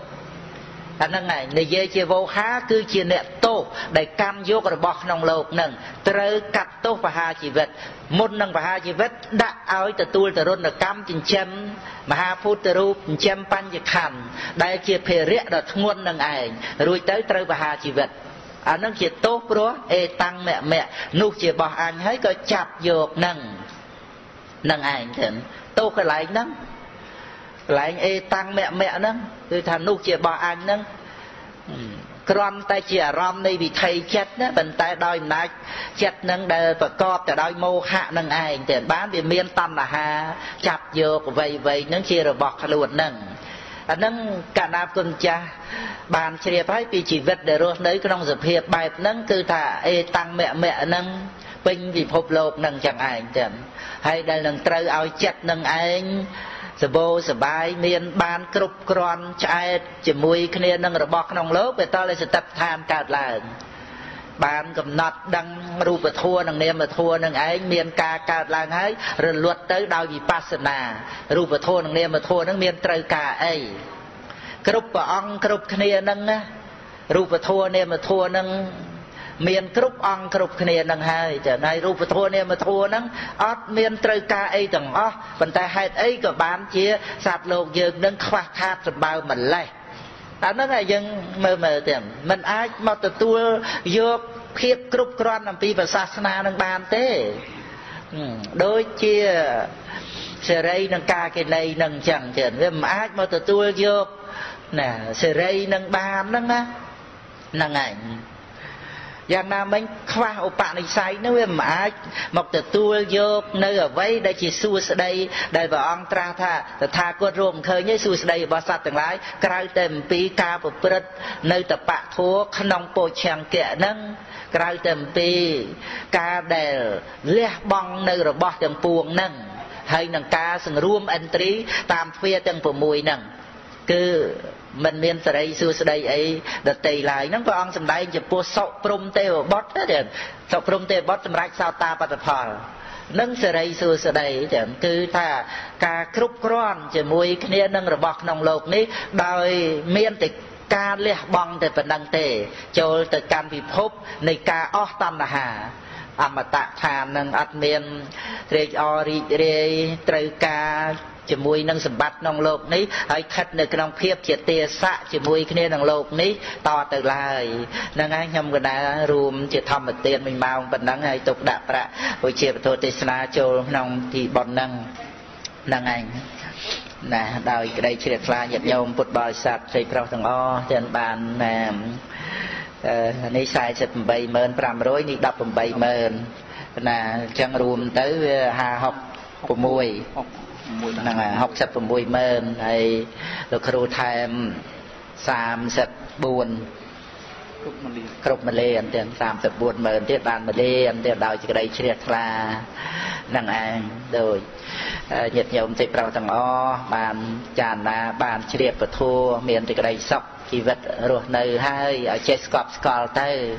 anh nằng này người dê chỉ vô há cứ chỉ nè tổ để canh dột rồi bọt nông lộc nằng trơ cắt tổ và hà chỉ vết một nằng và hà chỉ vết đã ao từ tuôi từ rôn là cam chừng chém mà ha phút từ rúp chém pan dịch hẳn đây kia phê rẽ đợt nguồn nâng ảnh rồi tới trâu và hà chỉ vật anh nâng chỉ tốt đó ê tăng mẹ nụ chỉ bỏ anh hết coi chạp dược nâng ảnh thỉnh tốt cái lạnh nâng lạnh ê tăng mẹ nâng rồi thằng nụ chỉ bỏ anh nâng còn ta chỉ ở rõm này bị thầy chết đó mình ta đòi nách chết nâng đời và cọp ta đòi mô hạ nâng ảnh thỉnh bán vì miên tâm là hà chạp dược vậy nâng chia rồi bọc luôn nâng anh nâng cả nam con cha bàn chia phải vì chỉ vết để ruột đấy cái nông dập hiệp bài nâng cứ thả ê tăng mẹ nâng bình vì phốp lột nâng chẳng ảnh chẳng hay đây nâng trâu ao chặt nâng ảnh sờ bồ sờ bài miền ban cướp con chạy chỉ mùi khné nâng rồi bọc nông lốp về to lại sẽ tập tham cả là bàn cầm nọt đăng ru và thua nâng nem và thua nâng ảnh miền ca cả là ấy rồi luật tới đau vì pasana ru và thua nâng nem và thua nâng miền trâu cả ấy cướp và ông cướp khné nâng ru và thua nem và thua nâng miền cướp ông cướp khné nâng hai trở này ru và thua nem và thua nâng ót miền trâu cả ấy chẳng ót vận tài hai ấy cả bán chia sạt lột dường nâng khoa khát rồi bao mình lay anh nói là dân mờ tiệm mình ai mà tự tua vô khiếp cướp con làm pi và sa na nâng bàn thế đối chia sờ rây nâng ca cái này nâng chẳng chuyện với mà ai mà tự tua vô nè sờ rây nâng bàn nâng á nâng ảnh Giang Nam mình khóa hậu bạn hình sai nếu em mà mọc từ tuôn dốc nơi ở vây đây chỉ xua sẽ đây đời vào ông tra tha tha con rùm khơi nhớ xua sẽ đây bỏ sát từng lái cái tên bí ca bụt bụt nơi tập bạc thuốc nông bộ chàng kẹ nâng cái tên bí ca đèl lê bong nơi rồi bỏ từng buồn nâng hay nâng ca sừng rùm anh trí tam phía từng phụ mùi nâng cứ mình miền Tây xưa đây ấy đặt tây lại nó có ăn sầm đay chỉ po sọ prom tê bớt đấy sọ prom tê bớt sầm đay sao ta bắt được họ nâng Tây xưa đây chẳng cứ ta cả khúc con chỉ mùi kia nâng rồi bọc nòng lộc ní đời miền Tây ca lệ băng để vận đăng tê cho từ can bị phốp này ca ót tam là hà âm tạ thà nâng ắt miền rê o rê trời ca chỉ mùi nâng sầm bát nông lộc ní ấy khất nơi cái nông phiệp chỉ tia xạ chỉ mùi cái nền nông lộc ní to từ lại nâng anh nhầm cái đá rùm chỉ thầm một tiền mình mau vẫn nâng hay tục đạp ra buổi chiều thôi tây sơn châu nông thì bọn nâng nâng anh nè đòi cái đây chỉ là nhập nhôm bột bò sạch thì rau thằng o trên bàn này xài sạch 7 mơn 500 này 17 mơn là chẳng rùm tới hà học của mùi năng là học tập mùi mền hay được khâu tham sam sập buồn cột mền lên tiền sam sập buồn mền tiền bàn mền lên tiền đào chỉ đây chia ra năng ăn rồi nhiệt nhiều thì vào thằng o bàn tràn là bàn chia và thua miền thì đây sọc kỳ vật rồi nơi hai ở chết cọp cọp tới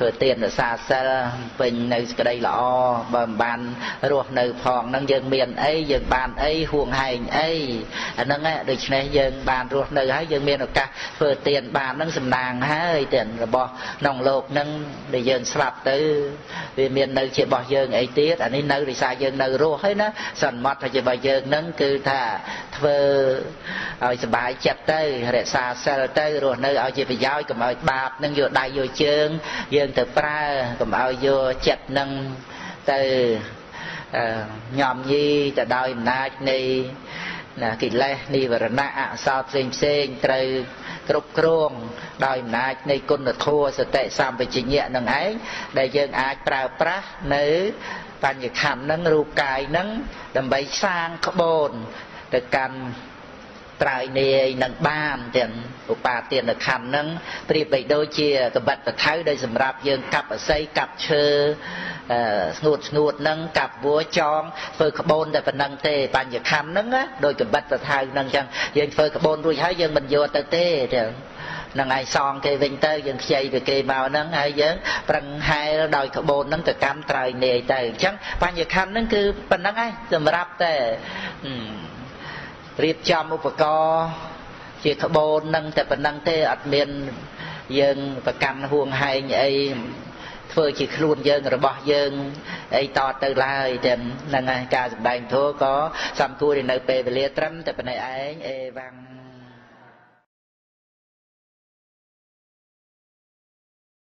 rồi tiền ở xa xa bình nơi đây là o bàn rồi nơi phòng nâng dân miền ấy dân bàn ấy huồng hành ấy nâng ấy được này dân bàn rồi nơi hai dân miền ở cả rồi tiền bàn nâng sầm nàng hai tiền rồi bỏ nòng lột nâng để dân sập tới vì miền nơi chỉ bỏ dân ấy tiếc anh ấy nơi thì xa dân nơi rồi hết nó sần mót thì chỉ bỏ dân nâng cứ thà thơ rồi sờ bài chặt tới để xa xa tới rồi nơi ở chỉ phải giao cầm ở bạc nâng vô đại vô chương dương từ pra cầm ở vô chặt nâng từ nhòm gì từ đôi na này là kỹ lệ ni và na sao xem từ cột cong đôi na này côn là thua sự tệ sam về chỉ nhẹ nâng ấy đại dương ai pra pra nữ và nhiệt hàn nâng ru cài nâng đầm bấy sang có bồn từ cành trái này nâng ban tiền của bà tiền được khăn nâng vì vậy đôi chia cái vật và thái đây sầm rạp dương cặp ở xây cặp chơ ngột nâng cặp vua tròn phơi carbon để phần nâng tê bàn giờ khăn nâng á đôi cái vật và thái nâng chẳng dương phơi carbon rồi thái dương mình vô tới tê thì nâng ai son kê vinh tơ dương xây về kê màu nâng ai dương phần hai đôi carbon nâng từ cam trái này từ chẳng bàn giờ khăn nâng cứ phần nâng ai sầm rạp tê riêng chăm một vật co chỉ carbon năng tại phần năng tê ạt miền dân và canh huồng hay ấy phơi chỉ luôn dân rồi bỏ dân ấy to từ lai thì năng ca sập đành thua có xăm cua thì nơi về liệt trâm tại phần này ấy văn